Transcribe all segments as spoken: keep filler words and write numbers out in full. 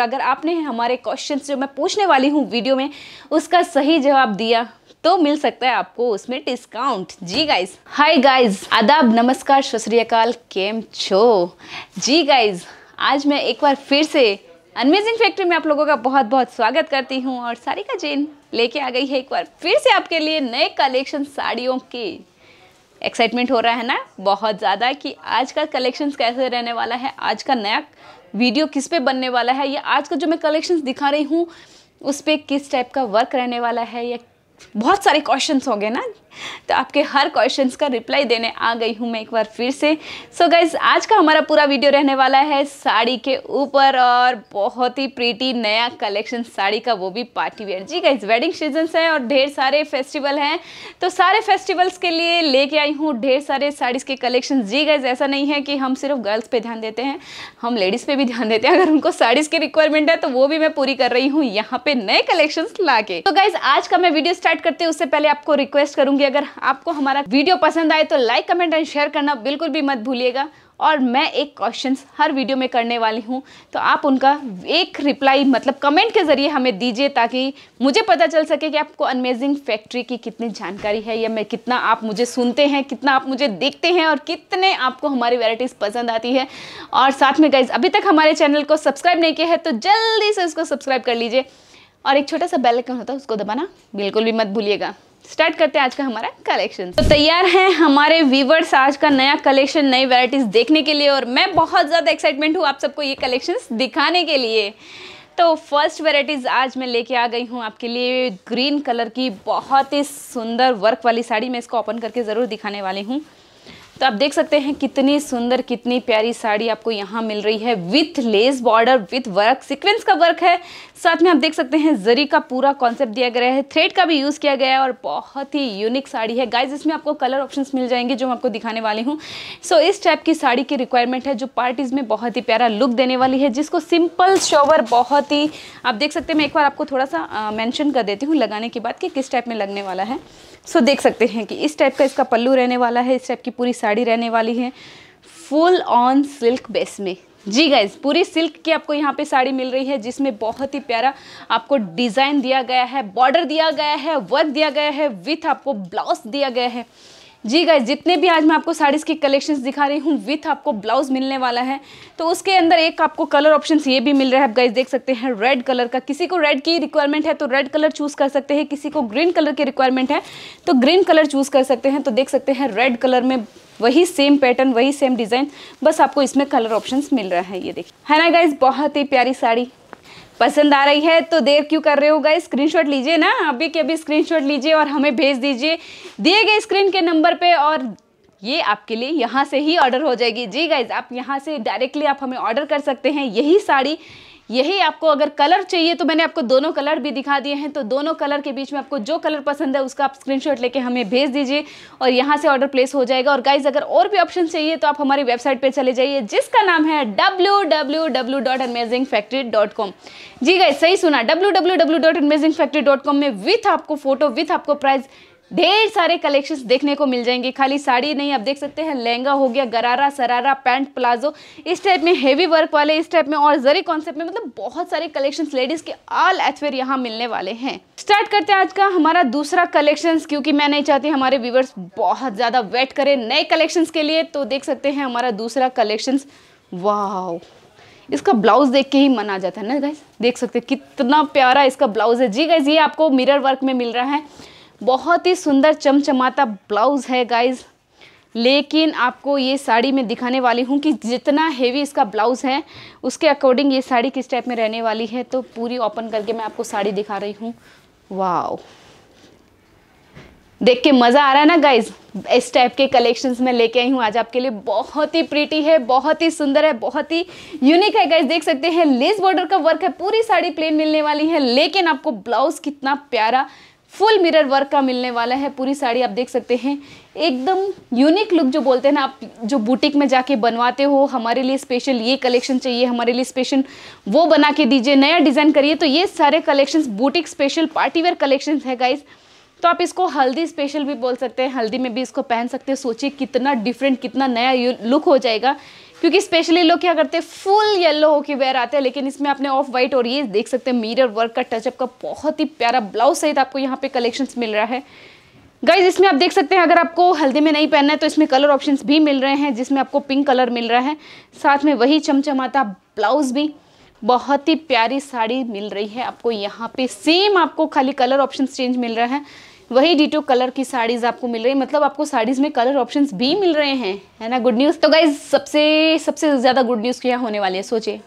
और अगर आपने हमारे क्वेश्चंस जो मैं पूछने वाली हूँ वीडियो में उसका सही जवाब दिया तो मिल सकता है आपको उसमें डिस्काउंट। जी गाइज, हाय गाइज, आदाब, नमस्कार, सत श्री अकाल, केम छो। जी गाइज, आज मैं एक बार फिर से अमेजिंग फैक्ट्री में आप लोगों का बहुत बहुत स्वागत करती हूँ और सारिका जैन लेके आ गई है एक बार फिर से आपके लिए नए कलेक्शन साड़ियों के। एक्साइटमेंट हो रहा है ना बहुत ज़्यादा कि आज का कलेक्शंस कैसे रहने वाला है, आज का नया वीडियो किस पे बनने वाला है, या आज का जो मैं कलेक्शंस दिखा रही हूँ उस पर किस टाइप का वर्क रहने वाला है, या बहुत सारे क्वेश्चंस होंगे ना, तो आपके हर क्वेश्चंस का रिप्लाई देने आ गई हूँ मैं एक बार फिर से। सो so गाइज, आज का हमारा पूरा वीडियो रहने वाला है साड़ी के ऊपर और बहुत ही प्रीटी नया कलेक्शन साड़ी का, वो भी पार्टी वेयर। जी गाइज, वेडिंग सीजन्स हैं और ढेर सारे फेस्टिवल हैं, तो सारे फेस्टिवल्स के लिए लेके आई हूँ ढेर सारे साड़ीज़ के कलेक्शन। जी गाइज, ऐसा नहीं है कि हम सिर्फ गर्ल्स पर ध्यान देते हैं, हम लेडीज़ पर भी ध्यान देते हैं। अगर उनको साड़ीज़ की रिक्वायरमेंट है तो वो भी मैं पूरी कर रही हूँ यहाँ पे नए कलेक्शन ला के। तो गाइज, आज का मैं वीडियो स्टार्ट करते हैं उससे पहले आपको रिक्वेस्ट करूँगी, अगर आपको हमारा वीडियो पसंद आए तो लाइक, कमेंट एंड शेयर करना बिल्कुल भी मत भूलिएगा। और मैं एक क्वेश्चंस हर वीडियो में करने वाली हूँ, तो आप उनका एक रिप्लाई मतलब कमेंट के जरिए हमें दीजिए ताकि मुझे पता चल सके कि आपको अमेजिंग फैक्ट्री की कितनी जानकारी है, या मैं कितना आप मुझे सुनते हैं, कितना आप मुझे देखते हैं और कितने आपको हमारी वैरायटीज़ पसंद आती है। और साथ में गाइज, अभी तक हमारे चैनल को सब्सक्राइब नहीं किया है तो जल्दी से उसको सब्सक्राइब कर लीजिए और एक छोटा सा बेल आइकन होता है उसको दबाना बिल्कुल भी मत भूलिएगा। स्टार्ट करते हैं आज का हमारा कलेक्शन। तो तैयार हैं हमारे व्यूवर्स आज का नया कलेक्शन, नई वैरायटीज देखने के लिए, और मैं बहुत ज़्यादा एक्साइटमेंट हूँ आप सबको ये कलेक्शंस दिखाने के लिए। तो फर्स्ट वैरायटीज़ आज मैं लेके आ गई हूँ आपके लिए ग्रीन कलर की बहुत ही सुंदर वर्क वाली साड़ी। मैं इसको ओपन करके ज़रूर दिखाने वाली हूँ। तो आप देख सकते हैं कितनी सुंदर कितनी प्यारी साड़ी आपको यहाँ मिल रही है, with lace border, with work, sequence का वर्क है। साथ में आप देख सकते हैं जरी का पूरा कॉन्सेप्ट दिया गया है, थ्रेड का भी यूज़ किया गया है और बहुत ही यूनिक साड़ी है। गाइज, इसमें आपको कलर ऑप्शंस मिल जाएंगे जो मैं आपको दिखाने वाली हूँ। सो so, इस टाइप की साड़ी की रिक्वायरमेंट है जो पार्टीज़ में बहुत ही प्यारा लुक देने वाली है, जिसको सिंपल शॉवर बहुत ही आप देख सकते हैं। मैं एक बार आपको थोड़ा सा मैंशन कर देती हूँ लगाने के बाद कि किस टाइप में लगने वाला है। सो so, देख सकते हैं कि इस टाइप का इसका पल्लू रहने वाला है, इस टाइप की पूरी साड़ी रहने वाली है फुल ऑन सिल्क बेस में। जी गाइज, पूरी सिल्क की आपको यहाँ पे साड़ी मिल रही है जिसमें बहुत ही प्यारा आपको डिज़ाइन दिया गया है, बॉर्डर दिया गया है, वर्क दिया गया है, विथ आपको ब्लाउज दिया गया है। जी गाइज, जितने भी आज मैं आपको साड़ीज़ की कलेक्शंस दिखा रही हूँ विथ आपको ब्लाउज मिलने वाला है। तो उसके अंदर एक आपको कलर ऑप्शंस ये भी मिल रहा है, आप गाइज देख सकते हैं रेड कलर का। किसी को रेड की रिक्वायरमेंट है तो रेड कलर चूज़ कर सकते हैं, किसी को ग्रीन कलर की रिक्वायरमेंट है तो ग्रीन कलर चूज़ कर सकते हैं। तो देख सकते हैं रेड कलर में वही सेम पैटर्न, वही सेम डिज़ाइन, बस आपको इसमें कलर ऑप्शंस मिल रहा है। ये देखिए, है ना गाइज, बहुत ही प्यारी साड़ी। पसंद आ रही है तो देर क्यों कर रहे हो गाइस, स्क्रीनशॉट लीजिए ना, अभी के अभी स्क्रीनशॉट लीजिए और हमें भेज दीजिए दिए गए स्क्रीन के नंबर पे, और ये आपके लिए यहाँ से ही ऑर्डर हो जाएगी। जी गाइस, आप यहाँ से डायरेक्टली आप हमें ऑर्डर कर सकते हैं यही साड़ी, यही आपको अगर कलर चाहिए तो मैंने आपको दोनों कलर भी दिखा दिए हैं, तो दोनों कलर के बीच में आपको जो कलर पसंद है उसका आप स्क्रीनशॉट लेके हमें भेज दीजिए और यहाँ से ऑर्डर प्लेस हो जाएगा। और गाइज, अगर और भी ऑप्शन चाहिए तो आप हमारी वेबसाइट पे चले जाइए जिसका नाम है W W W dot amazing factory dot com. जी गाइज, सही सुना, W W W dot amazing factory dot com में विथ आपको फोटो, विथ आपको प्राइस, ढेर सारे कलेक्शंस देखने को मिल जाएंगे। खाली साड़ी नहीं, आप देख सकते हैं लहंगा हो गया, गरारा, सरारा, पैंट, प्लाजो, इस टाइप में हेवी वर्क वाले, इस टाइप में और जरी कॉन्सेप्ट में, मतलब बहुत सारे कलेक्शंस लेडीज़ के ऑल एथवेयर यहाँ मिलने वाले हैं। स्टार्ट करते हैं आज का हमारा दूसरा कलेक्शंस, क्योंकि मैं नहीं चाहती हमारे व्यूवर्स बहुत ज़्यादा वेट करें नए कलेक्शंस के लिए। तो देख सकते हैं हमारा दूसरा कलेक्शंस। वाह, इसका ब्लाउज देख के ही मन आ जाता है ना गाइज, देख सकते हैं कितना प्यारा इसका ब्लाउज है। जी गाइज, ये आपको मिरर वर्क में मिल रहा है, बहुत ही सुंदर चमचमाता ब्लाउज है गाइज। लेकिन आपको ये साड़ी मैं दिखाने वाली हूँ कि जितना हेवी इसका ब्लाउज है उसके अकॉर्डिंग ये साड़ी किस टाइप में रहने वाली है। तो पूरी ओपन करके मैं आपको साड़ी दिखा रही हूँ। वाओ, देख के मज़ा आ रहा है ना गाइज। इस टाइप के कलेक्शंस में लेके आई हूँ आज आपके लिए, बहुत ही प्रीटी है, बहुत ही सुंदर है, बहुत ही यूनिक है गाइज। देख सकते हैं लेस बॉर्डर का वर्क है, पूरी साड़ी प्लेन मिलने वाली है, लेकिन आपको ब्लाउज कितना प्यारा फुल मिरर वर्क का मिलने वाला है। पूरी साड़ी आप देख सकते हैं एकदम यूनिक लुक, जो बोलते हैं ना आप, जो बुटीक में जाके बनवाते हो, हमारे लिए स्पेशल ये कलेक्शन चाहिए, हमारे लिए स्पेशल वो बना के दीजिए, नया डिज़ाइन करिए। तो ये सारे collections boutique special party wear collections है गाइस। तो आप इसको हल्दी स्पेशल भी बोल सकते हैं, हल्दी में भी इसको पहन सकते हैं। सोचिए कितना डिफरेंट, कितना नया लुक हो जाएगा, क्योंकि स्पेशली लोग क्या करते हैं फुल येलो होके वेयर आते हैं, लेकिन इसमें आपने ऑफ वाइट और ये देख सकते हैं मिरर वर्क का टचअप का बहुत ही प्यारा ब्लाउज सहित आपको यहाँ पे कलेक्शंस मिल रहा है। गाइज इसमें आप देख सकते हैं अगर आपको हल्दी में नहीं पहनना है तो इसमें कलर ऑप्शंस भी मिल रहे हैं, जिसमें आपको पिंक कलर मिल रहा है, साथ में वही चमचमाता ब्लाउज भी। बहुत ही प्यारी साड़ी मिल रही है आपको यहाँ पे, सेम आपको खाली कलर ऑप्शंस चेंज मिल रहा है, वही डिटो कलर की साड़ीज आपको मिल रही है। मतलब आपको साड़ीज में कलर ऑप्शंस भी मिल रहे हैं, है ना गुड न्यूज़। तो गाइज सबसे सबसे ज़्यादा गुड न्यूज़ क्या होने वाली है सोचे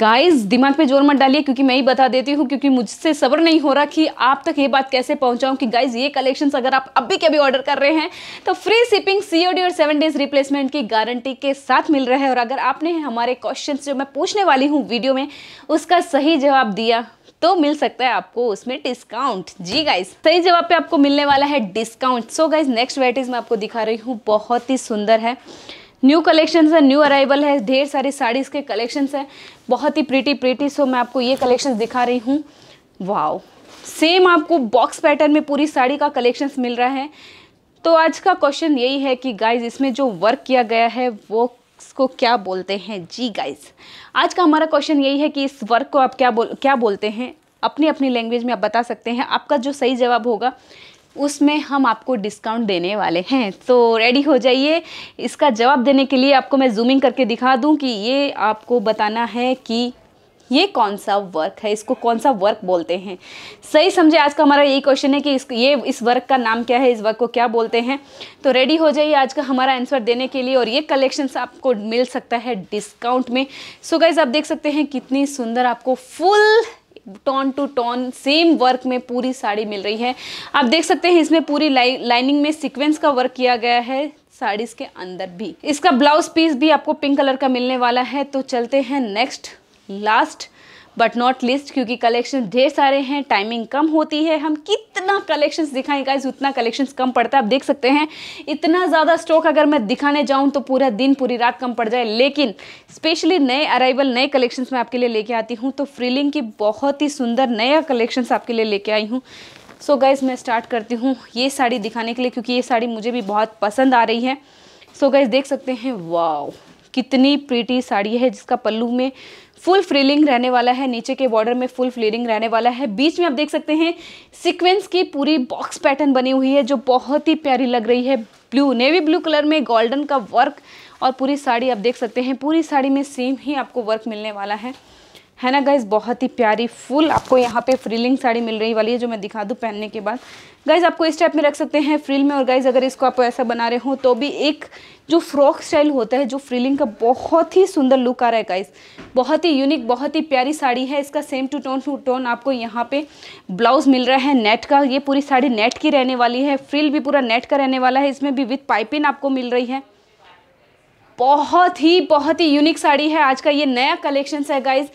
गाइज, दिमाग में जोर मत डालिए क्योंकि मैं ही बता देती हूँ, क्योंकि मुझसे सब्र नहीं हो रहा कि आप तक ये बात कैसे पहुँचाऊँ कि गाइज ये कलेक्शंस अगर आप अभी कभी ऑर्डर कर रहे हैं तो फ्री शिपिंग, सीओडी और सेवन डेज रिप्लेसमेंट की गारंटी के साथ मिल रहा है। और अगर आपने हमारे क्वेश्चंस जो मैं पूछने वाली हूँ वीडियो में उसका सही जवाब दिया तो मिल सकता है आपको उसमें डिस्काउंट। जी गाइज सही जवाब पे आपको मिलने वाला है discount. So guys next varieties मैं आपको दिखा रही हूँ, बहुत ही सुंदर है, न्यू कलेक्शंस है, न्यू अराइवल है, ढेर सारी साड़ीज के कलेक्शंस है, बहुत ही प्रीटी प्रीटी। सो मैं आपको ये कलेक्शंस दिखा रही हूँ। वाओ सेम आपको बॉक्स पैटर्न में पूरी साड़ी का कलेक्शंस मिल रहा है। तो आज का क्वेश्चन यही है कि गाइज इसमें जो वर्क किया गया है वो इसको क्या बोलते हैं। जी गाइज आज का हमारा क्वेश्चन यही है कि इस वर्क को आप क्या बोल क्या बोलते हैं, अपनी अपनी लैंग्वेज में आप बता सकते हैं। आपका जो सही जवाब होगा उसमें हम आपको डिस्काउंट देने वाले हैं, तो रेडी हो जाइए। इसका जवाब देने के लिए आपको मैं जूमिंग करके दिखा दूं कि ये आपको बताना है कि ये कौन सा वर्क है, इसको कौन सा वर्क बोलते हैं। सही समझे, आज का हमारा यही क्वेश्चन है कि इस ये इस वर्क का नाम क्या है, इस वर्क को क्या बोलते हैं। तो रेडी हो जाइए आज का हमारा आंसर देने के लिए, और ये कलेक्शंस आपको मिल सकता है डिस्काउंट में। सो गाइज आप देख सकते हैं कितनी सुंदर आपको full tone two tone same work में पूरी साड़ी मिल रही है। आप देख सकते हैं इसमें पूरी लाई, लाइनिंग में सीक्वेंस का वर्क किया गया है साड़ीज के अंदर भी। इसका ब्लाउज पीस भी आपको पिंक कलर का मिलने वाला है। तो चलते हैं next, last but not least, क्योंकि कलेक्शन ढेर सारे हैं, टाइमिंग कम होती है, हम कितना कलेक्शंस दिखाएं गाइज उतना कलेक्शंस कम पड़ता है। आप देख सकते हैं इतना ज़्यादा स्टॉक अगर मैं दिखाने जाऊं तो पूरा दिन पूरी रात कम पड़ जाए, लेकिन स्पेशली नए अराइवल नए कलेक्शंस मैं आपके लिए लेके आती हूं। तो फ्रीलिंग की बहुत ही सुंदर नया कलेक्शंस आपके लिए लेके आई हूँ। सो गाइज मैं स्टार्ट करती हूँ ये साड़ी दिखाने के लिए, क्योंकि ये साड़ी मुझे भी बहुत पसंद आ रही है। सो गाइज देख सकते हैं, वाव कितनी प्रीटी साड़ी है, जिसका पल्लू में फुल फ्रीलिंग रहने वाला है, नीचे के बॉर्डर में फुल फ्रीलिंग रहने वाला है। बीच में आप देख सकते हैं सीक्वेंस की पूरी बॉक्स पैटर्न बनी हुई है जो बहुत ही प्यारी लग रही है। ब्लू नेवी ब्लू कलर में गोल्डन का वर्क, और पूरी साड़ी आप देख सकते हैं पूरी साड़ी में सेम ही आपको वर्क मिलने वाला है, है ना गाइज। बहुत ही प्यारी फुल आपको यहाँ पे फ्रीलिंग साड़ी मिल रही वाली है, जो मैं दिखा दूँ पहनने के बाद। गाइज आपको इस टाइप में रख सकते हैं फ्रिल में, और गाइज अगर इसको आप ऐसा बना रहे हो तो भी एक जो फ्रॉक स्टाइल होता है जो फ्रीलिंग का बहुत ही सुंदर लुक आ रहा है गाइज। बहुत ही यूनिक बहुत ही प्यारी साड़ी है। इसका same two tone two tone आपको यहाँ पे ब्लाउज मिल रहा है नेट का, ये पूरी साड़ी नेट की रहने वाली है, फ्रिल भी पूरा नेट का रहने वाला है, इसमें भी विथ पाइपिंग आपको मिल रही है। बहुत ही बहुत ही यूनिक साड़ी है, आज का ये नया कलेक्शन है गाइज।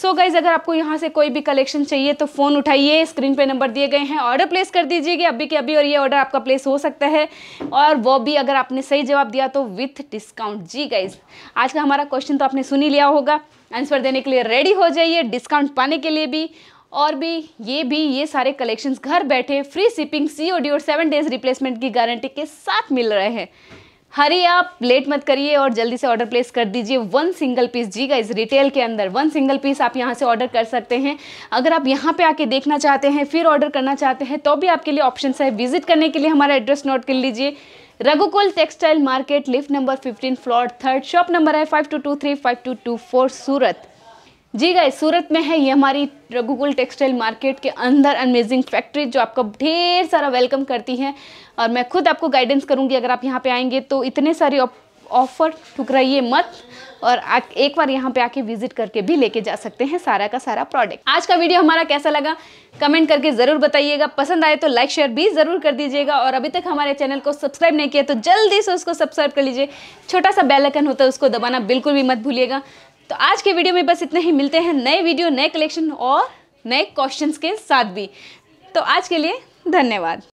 सो so गाइज अगर आपको यहाँ से कोई भी कलेक्शन चाहिए तो फ़ोन उठाइए, स्क्रीन पे नंबर दिए गए हैं, ऑर्डर प्लेस कर दीजिएगा अभी के अभी, और ये ऑर्डर आपका प्लेस हो सकता है, और वो भी अगर आपने सही जवाब दिया तो विथ डिस्काउंट। जी गाइज आज का हमारा क्वेश्चन तो आपने सुन ही लिया होगा, आंसर देने के लिए रेडी हो जाइए, डिस्काउंट पाने के लिए भी, और भी ये भी ये सारे कलेक्शंस घर बैठे फ्री शिपिंग, सीओडी और सेवन डेज रिप्लेसमेंट की गारंटी के साथ मिल रहे हैं। हरी आप लेट मत करिए और जल्दी से ऑर्डर प्लेस कर दीजिए वन सिंगल पीस। जी गाइज रिटेल के अंदर वन सिंगल पीस आप यहां से ऑर्डर कर सकते हैं। अगर आप यहां पे आके देखना चाहते हैं फिर ऑर्डर करना चाहते हैं तो भी आपके लिए ऑप्शंस है। विजिट करने के लिए हमारा एड्रेस नोट कर लीजिए, Raghukul textile market, lift number fifteen, floor third, shop number है five two two three five two two four, Surat. जी गाइज सूरत में है ये हमारी रघुकुल टेक्सटाइल मार्केट के अंदर अमेजिंग फैक्ट्री, जो आपका ढेर सारा वेलकम करती है, और मैं खुद आपको गाइडेंस करूंगी। अगर आप यहाँ पे आएंगे तो इतने सारे ऑफ़र ठुकराइए मत, और आ, एक बार यहाँ पे आके विजिट करके भी लेके जा सकते हैं सारा का सारा प्रोडक्ट। आज का वीडियो हमारा कैसा लगा कमेंट करके ज़रूर बताइएगा, पसंद आए तो लाइक शेयर भी ज़रूर कर दीजिएगा, और अभी तक हमारे चैनल को सब्सक्राइब नहीं किया तो जल्दी से उसको सब्सक्राइब कर लीजिए, छोटा सा बेल आइकन होता है उसको दबाना बिल्कुल भी मत भूलिएगा। तो आज के वीडियो में बस इतने ही, मिलते हैं नए वीडियो नए कलेक्शन और नए क्वेश्चंस के साथ भी। तो आज के लिए धन्यवाद।